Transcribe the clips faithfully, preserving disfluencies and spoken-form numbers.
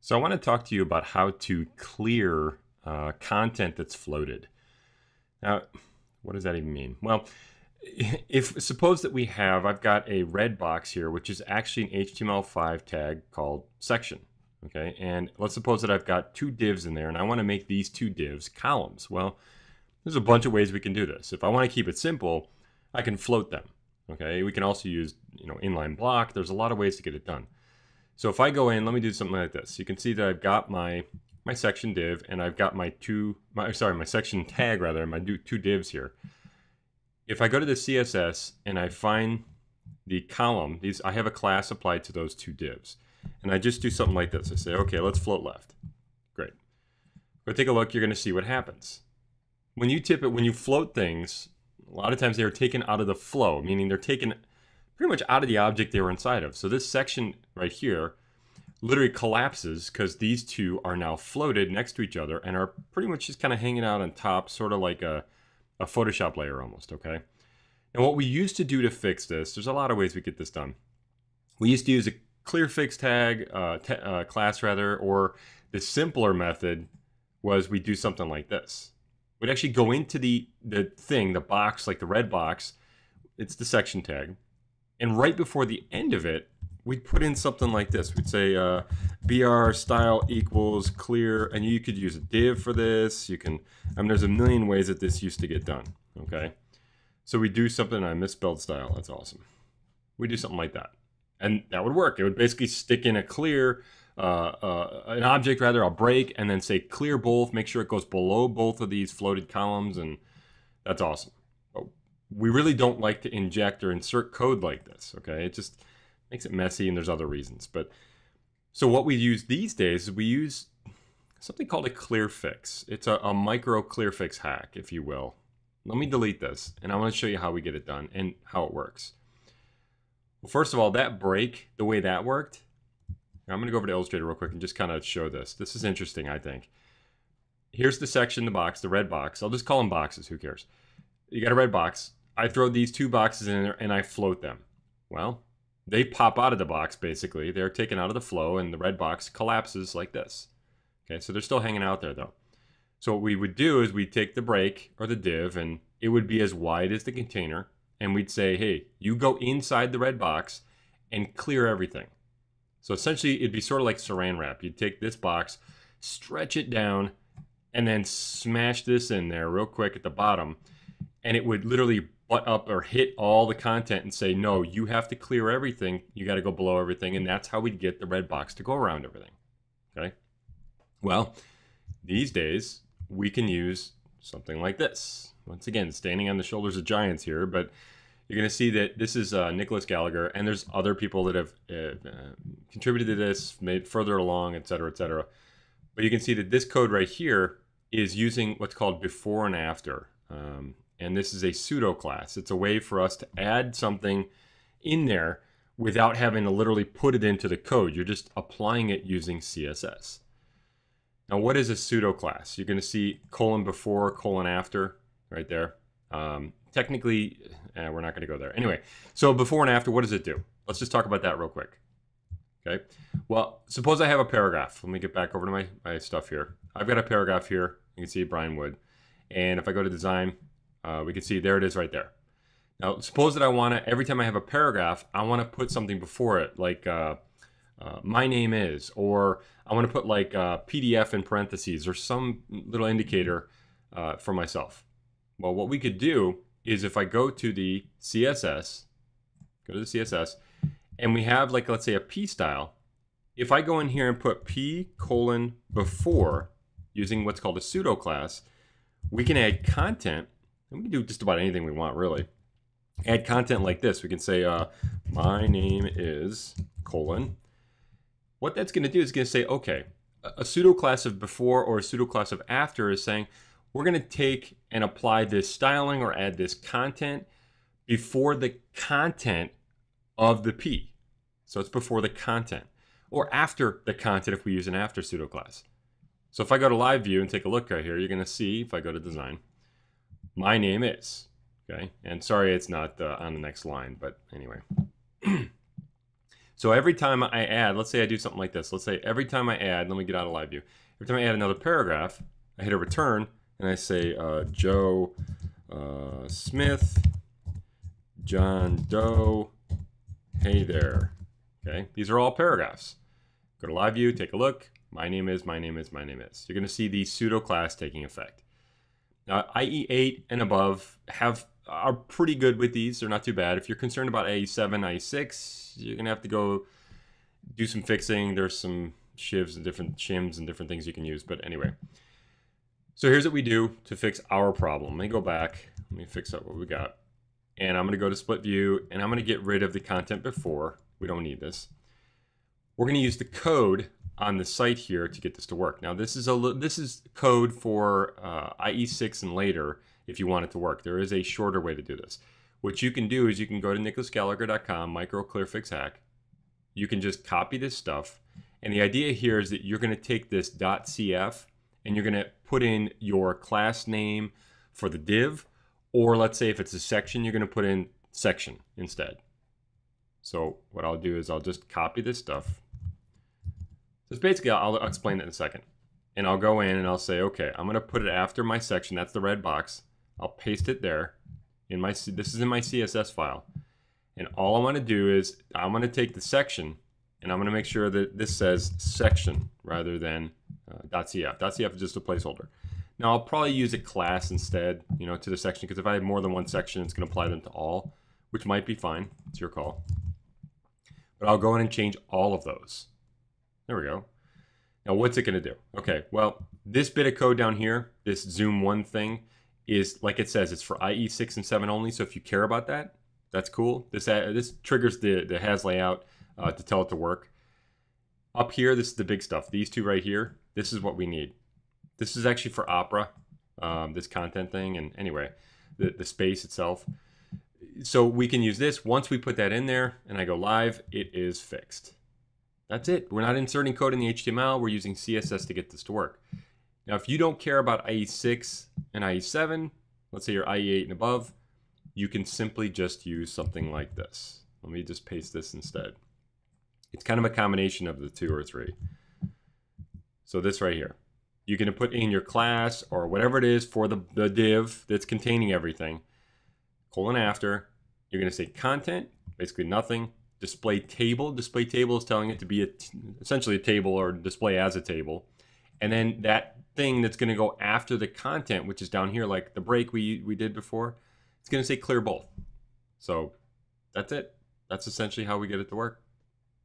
So I want to talk to you about how to clear uh, content that's floated. Now, what does that even mean? Well, if suppose that we have, I've got a red box here, which is actually an H T M L five tag called section. Okay, and let's suppose that I've got two divs in there and I want to make these two divs columns. Well, there's a bunch of ways we can do this. If I want to keep it simple, I can float them. Okay, we can also use, you know, inline block. There's a lot of ways to get it done. So if I go in, let me do something like this. You can see that I've got my my section div and I've got my two, my, sorry, my section tag rather, and my two divs here. If I go to the C S S and I find the column, these I have a class applied to those two divs. And I just do something like this. I say, okay, let's float left. Great. But take a look, you're going to see what happens. When you tip it, when you float things, a lot of times they are taken out of the flow, meaning they're taken pretty much out of the object they were inside of. So this section right here literally collapses because these two are now floated next to each other and are pretty much just kind of hanging out on top, sort of like a, a Photoshop layer almost, okay? And what we used to do to fix this, there's a lot of ways we get this done. We used to use a clearfix tag, uh, t uh, class rather, or the simpler method was we do something like this. We'd actually go into the, the thing, the box, like the red box, it's the section tag. And right before the end of it, we'd put in something like this. We'd say uh, B R style equals clear, and you could use a div for this. You can, I mean, there's a million ways that this used to get done, okay? So we do something, I misspelled style, that's awesome. We do something like that. And that would work. It would basically stick in a clear, uh, uh, an object rather, a break, and then say clear both, make sure it goes below both of these floated columns, and that's awesome. But we really don't like to inject or insert code like this, okay? It just makes it messy, and there's other reasons. But so what we use these days is we use something called a clear fix. It's a, a micro clear fix hack, if you will. Let me delete this, and I want to show you how we get it done and how it works. Well, first of all, that break, the way that worked, I'm going to go over to Illustrator real quick and just kind of show this. This is interesting, I think. Here's the section, the box, the red box. I'll just call them boxes. Who cares? You got a red box. I throw these two boxes in there and I float them. Well, they pop out of the box, basically. They're taken out of the flow and the red box collapses like this. Okay, so they're still hanging out there, though. So what we would do is we'd take the break or the div and it would be as wide as the container. And we'd say, hey, you go inside the red box and clear everything. So essentially, it'd be sort of like saran wrap. You'd take this box, stretch it down, and then smash this in there real quick at the bottom. And it would literally butt up or hit all the content and say, no, you have to clear everything. You got to go below everything. And that's how we'd get the red box to go around everything. Okay. Well, these days, we can use something like this. Once again, standing on the shoulders of giants here, but you're going to see that this is uh, Nicholas Gallagher, and there's other people that have uh, uh, contributed to this, made further along, et cetera, et cetera. But you can see that this code right here is using what's called before and after. Um, and this is a pseudo class. It's a way for us to add something in there without having to literally put it into the code. You're just applying it using C S S. Now, what is a pseudo class? You're going to see colon before, colon after. Right there. Um, technically, eh, we're not going to go there. Anyway, so before and after, what does it do? Let's just talk about that real quick. Okay. Well, suppose I have a paragraph. Let me get back over to my, my stuff here. I've got a paragraph here. You can see Brian Wood. And if I go to design, uh, we can see there it is right there. Now, suppose that I want to, every time I have a paragraph, I want to put something before it, like uh, uh, my name is, or I want to put like uh, P D F in parentheses or some little indicator uh, for myself. Well, what we could do is if I go to the C S S, go to the C S S, and we have like, let's say a P style. If I go in here and put P colon before using what's called a pseudo class, we can add content and we can do just about anything we want really. Add content like this. We can say, uh, my name is colon. What that's going to do is going to say, okay, a pseudo class of before or a pseudo class of after is saying, we're going to take and apply this styling or add this content before the content of the P. So it's before the content or after the content if we use an after pseudo class. So if I go to live view and take a look right here, you're going to see if I go to design, my name is, okay. And sorry, it's not uh, on the next line, but anyway. So every time I add, let's say I do something like this. Let's say every time I add, let me get out of live view. Every time I add another paragraph, I hit a return and I say uh, Joe uh, Smith, John Doe, hey there. Okay, these are all paragraphs. Go to live view, take a look. My name is, my name is, my name is. You're gonna see the pseudo class taking effect. Now, I E eight and above have are pretty good with these. They're not too bad. If you're concerned about I E seven, I E six, you're gonna have to go do some fixing. There's some shivs and different shims and different things you can use, but anyway. So here's what we do to fix our problem. Let me go back, let me fix up what we got. And I'm gonna go to split view and I'm gonna get rid of the content before. We don't need this. We're gonna use the code on the site here to get this to work. Now this is a this is code for uh, I E six and later if you want it to work. There is a shorter way to do this. What you can do is you can go to Nicholas Gallagher dot com, micro clearfix hack. You can just copy this stuff. And the idea here is that you're gonna take this .cf and you're gonna put in your class name for the div, or let's say if it's a section, you're gonna put in section instead. So what I'll do is I'll just copy this stuff. So basically, I'll explain that in a second. And I'll go in and I'll say, okay, I'm gonna put it after my section, that's the red box. I'll paste it there. In my, this is in my C S S file. And all I wanna do is, I'm gonna take the section and I'm gonna make sure that this says section rather than uh, .cf. .cf is just a placeholder. Now I'll probably use a class instead, you know, to the section, because if I have more than one section, it's gonna apply them to all, which might be fine, it's your call. But I'll go in and change all of those. There we go. Now what's it gonna do? Okay, well, this bit of code down here, this zoom one thing, is like it says, it's for I E six and seven only, so if you care about that, that's cool. This uh, this triggers the, the has layout uh, to tell it to work. Up here, this is the big stuff. These two right here, this is what we need. This is actually for Opera, um, this content thing, and anyway, the, the space itself. So we can use this. Once we put that in there and I go live, it is fixed. That's it. We're not inserting code in the H T M L. We're using C S S to get this to work. Now, if you don't care about I E six and I E seven, let's say you're I E eight and above, you can simply just use something like this. Let me just paste this instead. It's kind of a combination of the two or three. So this right here, you're gonna put in your class or whatever it is for the, the div that's containing everything, colon after, you're gonna say content, basically nothing, display table. Display table is telling it to be a t essentially a table or display as a table. And then that thing that's gonna go after the content, which is down here, like the break we, we did before, it's gonna say clear both. So that's it. That's essentially how we get it to work.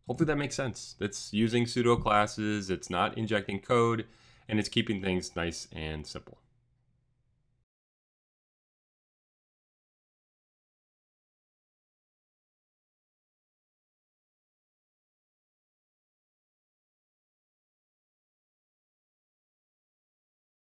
Hopefully that makes sense. That's using pseudo classes, it's not injecting code, and it's keeping things nice and simple.